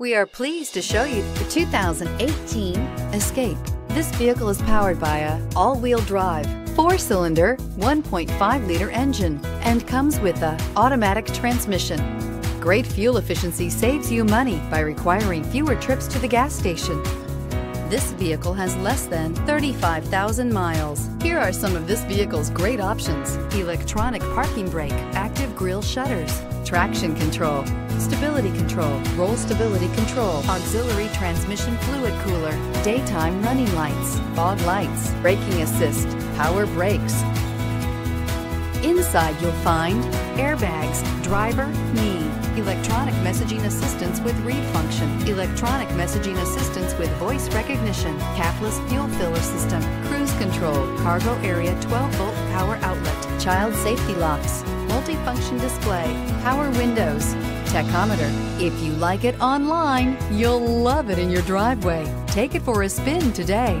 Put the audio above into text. We are pleased to show you the 2018 Escape. This vehicle is powered by a all-wheel drive, 4-cylinder, 1.5-liter engine, and comes with a automatic transmission. Great fuel efficiency saves you money by requiring fewer trips to the gas station. This vehicle has less than 35,000 miles. Here are some of this vehicle's great options: electronic parking brake, active grille shutters, traction control, stability control, roll stability control, auxiliary transmission fluid cooler, daytime running lights, fog lights, braking assist, power brakes. Inside you'll find airbags, driver, knee, electronic messaging assistance with read function, electronic messaging assistance with voice recognition, capless fuel filler system, cruise control, cargo area 12-volt power outlet, child safety locks, multifunction display, power windows, tachometer. If you like it online, you'll love it in your driveway. Take it for a spin today.